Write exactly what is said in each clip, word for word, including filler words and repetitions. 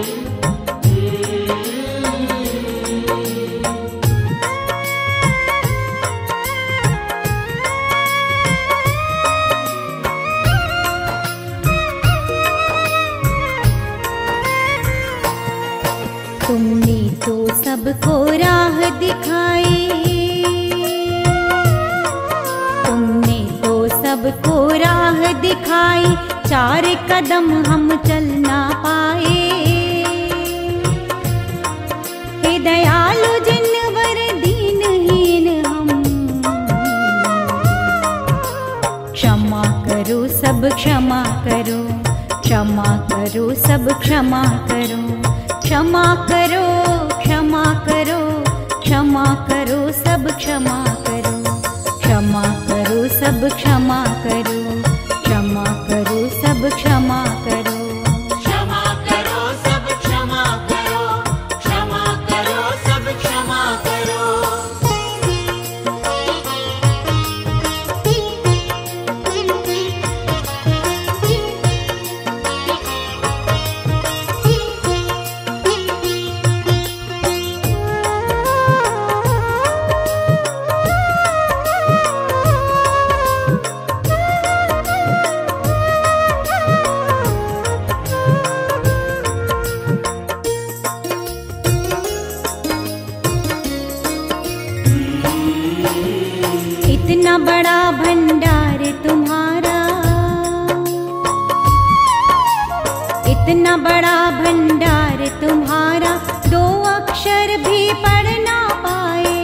तुमने तो सबको राह दिखाई, तुमने तो सबको राह दिखाई, चार कदम हम चल ना पाए। हे दयालु जिनवर दीनहीन हम, क्षमा करो सब क्षमा करो, क्षमा करो सब क्षमा करो, क्षमा करो क्षमा करो, क्षमा करो सब क्षमा करो, क्षमा करो सब क्षमा करो, क्षमा करो सब क्षमा करो। इतना बड़ा भंडार तुम्हारा, इतना बड़ा भंडार तुम्हारा, दो अक्षर भी पढ़ ना पाए।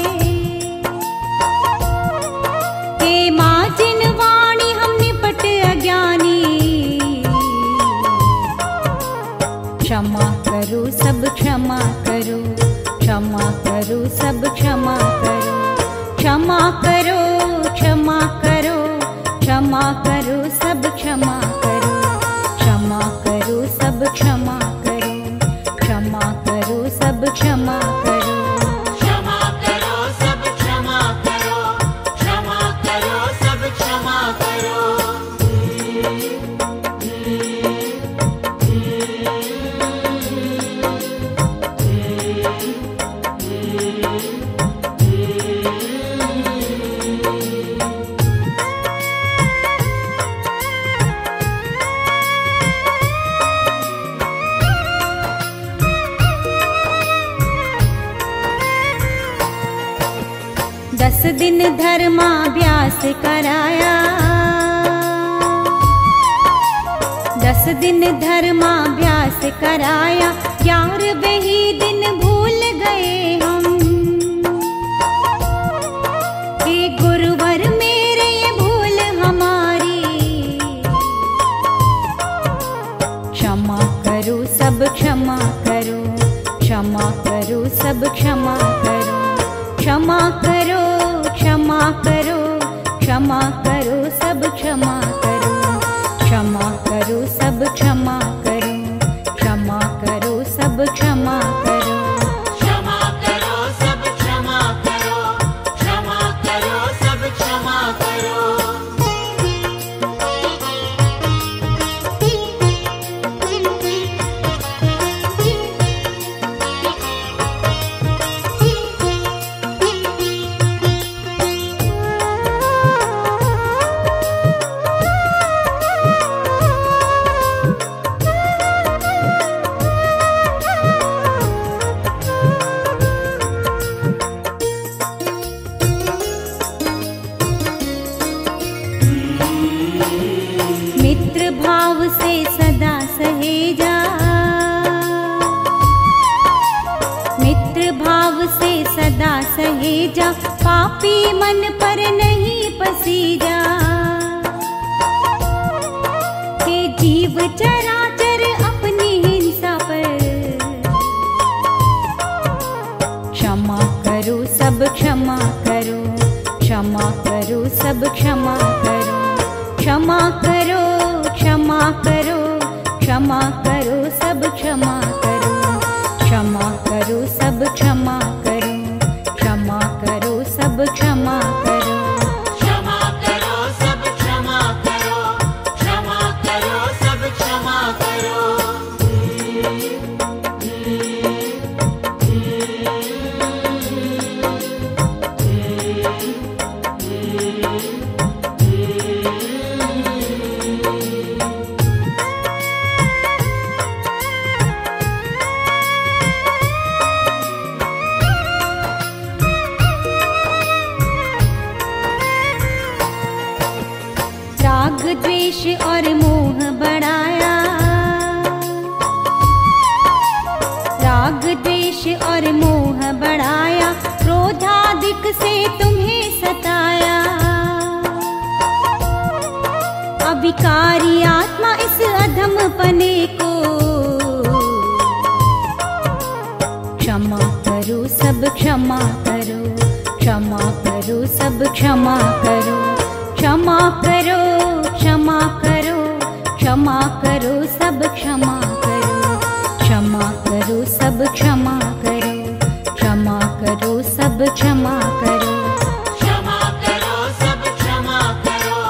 हे माँ जिन वाणी हम निपट अज्ञानी, क्षमा करो सब क्षमा करो, क्षमा करो सब क्षमा करो, क्षमा करो क्षमा करो, क्षमा करो सब क्षमा करो, क्षमा करो सब क्षमा करो, क्षमा करो सब क्षमा करो। क्षमा करो सब क्षमा करो, क्षमा करो सब क्षमा करो। दस दिन धर्माभ्यास कराया, दस दिन धर्माभ्यास कराया, यार वही दिन भूल गए हम। हे गुरुवर मेरे ये भूल हमारी, क्षमा करो सब क्षमा करो, क्षमा करो सब क्षमा करो, क्षमा करो क्षमा करो, क्षमा करो सब क्षमा करो, क्षमा करो सब क्षमा करो, क्षमा करो सब क्षमा करो। क्षमा करो सब क्षमा करो, क्षमा करो सब क्षमा करो। सहेजा पापी मन पर नहीं पसीजा। हे जीव चराचर अपनी हिंसा पर, क्षमा करो सब क्षमा करो, क्षमा करो सब क्षमा करो, क्षमा करो क्षमा करो, क्षमा करो सब क्षमा करो, क्षमा करो सब क्षमा करो, क्षमा करो सब क्षमा करो। क्षमा करो सब क्षमा करो, क्षमा करो सब क्षमा करो। राग द्वेष और मोह बढ़ाया, क्रोधादिक से तुम्हें सताया। अविकारी आत्मा इस अधम पने को क्षमा करो सब क्षमा करो, क्षमा करो सब क्षमा करो, क्षमा करो क्षमा करो, क्षमा करो सब क्षमा करो, क्षमा करो सब क्षमा करो, क्षमा करो सब क्षमा करो, क्षमा करो सब क्षमा करो,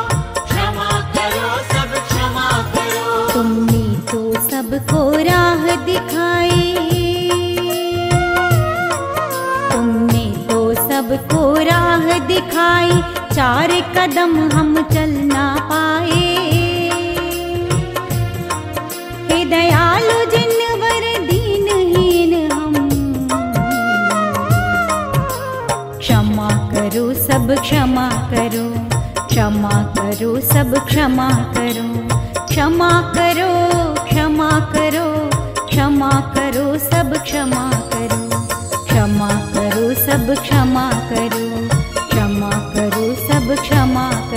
क्षमा करो सब क्षमा करो। तुमने तो सबको राह दिखाई, तुमने तो सबको राह दिखाई, चार कदम हम चल ना पाए। हे दयालु जिनवर दीनहीन हम, क्षमा करो सब क्षमा करो, क्षमा करो सब क्षमा करो, क्षमा करो क्षमा करो, क्षमा करो सब क्षमा करो, क्षमा करो सब क्षमा करो, क्षमा करो सब क्षमा।